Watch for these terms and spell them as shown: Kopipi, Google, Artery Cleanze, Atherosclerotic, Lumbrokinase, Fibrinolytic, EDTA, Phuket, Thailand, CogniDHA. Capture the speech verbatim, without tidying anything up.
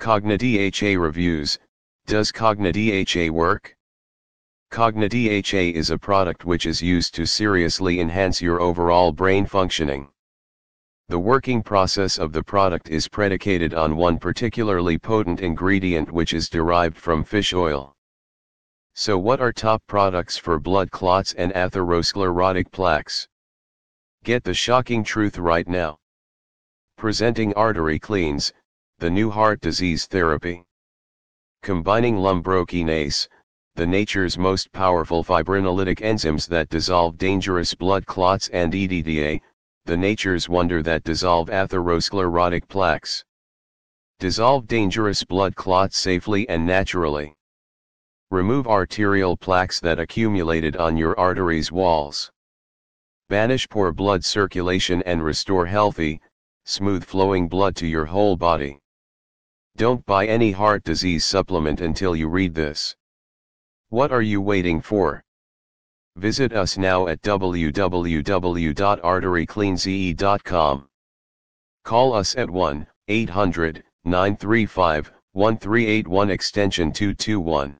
CogniDHA reviews, does CogniDHA work? CogniDHA is a product which is used to seriously enhance your overall brain functioning. The working process of the product is predicated on one particularly potent ingredient which is derived from fish oil. So what are top products for blood clots and atherosclerotic plaques? Get the shocking truth right now. Presenting Artery Cleanze, the new heart disease therapy. Combining lumbrokinase, the nature's most powerful fibrinolytic enzymes that dissolve dangerous blood clots, and E D T A, the nature's wonder that dissolve atherosclerotic plaques. Dissolve dangerous blood clots safely and naturally. Remove arterial plaques that accumulated on your arteries' walls. Banish poor blood circulation and restore healthy, smooth-flowing blood to your whole body. Don't buy any heart disease supplement until you read this. What are you waiting for? Visit us now at w w w dot artery cleanze dot com. Call us at one eight hundred nine three five one three eight one extension two two one.